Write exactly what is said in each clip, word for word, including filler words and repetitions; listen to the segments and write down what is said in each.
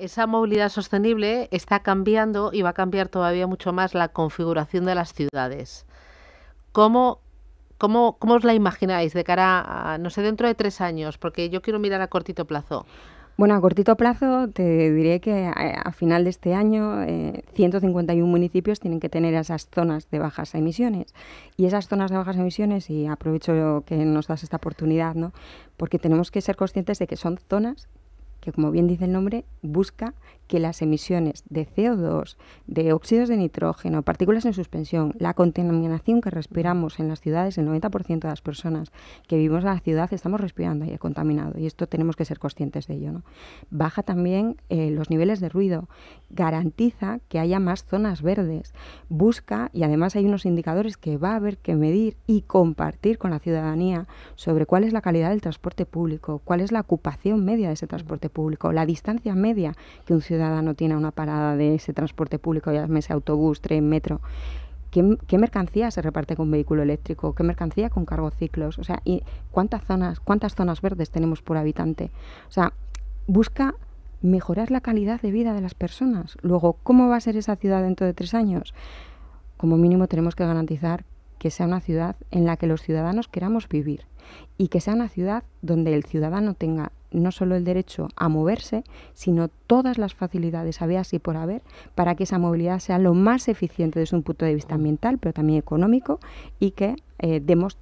Esa movilidad sostenible está cambiando y va a cambiar todavía mucho más la configuración de las ciudades. ¿Cómo, cómo, cómo os la imagináis de cara a, no sé, dentro de tres años? Porque yo quiero mirar a cortito plazo. Bueno, a cortito plazo te diré que a, a final de este año eh, ciento cincuenta y uno municipios tienen que tener esas zonas de bajas emisiones. Y esas zonas de bajas emisiones, y aprovecho que nos das esta oportunidad, ¿no? Porque tenemos que ser conscientes de que son zonas que, como bien dice el nombre, busca que las emisiones de ce o dos, de óxidos de nitrógeno, partículas en suspensión, la contaminación que respiramos en las ciudades, el noventa por ciento de las personas que vivimos en la ciudad estamos respirando aire contaminado, y esto tenemos que ser conscientes de ello, ¿no? Baja también eh, los niveles de ruido, garantiza que haya más zonas verdes, busca, y además hay unos indicadores que va a haber que medir y compartir con la ciudadanía sobre cuál es la calidad del transporte público, cuál es la ocupación media de ese transporte público, la distancia media que un ciudadano tiene a una parada de ese transporte público, ya sea autobús, tren, metro. ¿Qué, qué mercancía se reparte con vehículo eléctrico? ¿Qué mercancía con cargociclos? O sea, ¿y cuántas zonas, cuántas zonas verdes tenemos por habitante? O sea, busca mejorar la calidad de vida de las personas. Luego, ¿cómo va a ser esa ciudad dentro de tres años? Como mínimo tenemos que garantizar que sea una ciudad en la que los ciudadanos queramos vivir y que sea una ciudad donde el ciudadano tenga no solo el derecho a moverse, sino todas las facilidades, habidas y por haber, para que esa movilidad sea lo más eficiente desde un punto de vista ambiental, pero también económico, y que eh, demos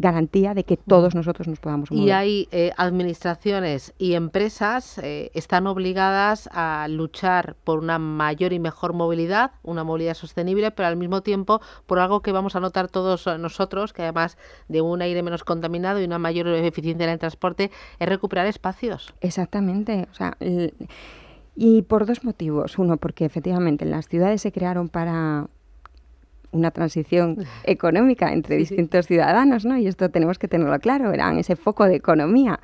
garantía de que todos nosotros nos podamos mover. Y hay eh, administraciones y empresas eh, están obligadas a luchar por una mayor y mejor movilidad, una movilidad sostenible, pero al mismo tiempo por algo que vamos a notar todos nosotros, que además de un aire menos contaminado y una mayor eficiencia en el transporte, es recuperar espacios. Exactamente, o sea, el, y por dos motivos. Uno, porque efectivamente las ciudades se crearon para una transición económica entre sí, distintos sí. ciudadanos, ¿no? Y esto tenemos que tenerlo claro, eran ese foco de economía.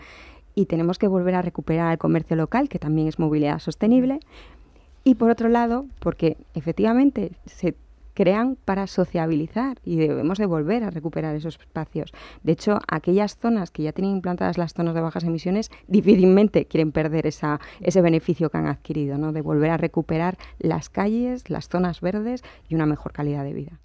Y tenemos que volver a recuperar el comercio local, que también es movilidad sostenible. Y por otro lado, porque efectivamente se crean para sociabilizar y debemos de volver a recuperar esos espacios. De hecho, aquellas zonas que ya tienen implantadas las zonas de bajas emisiones difícilmente quieren perder esa, ese beneficio que han adquirido, ¿no? De volver a recuperar las calles, las zonas verdes y una mejor calidad de vida.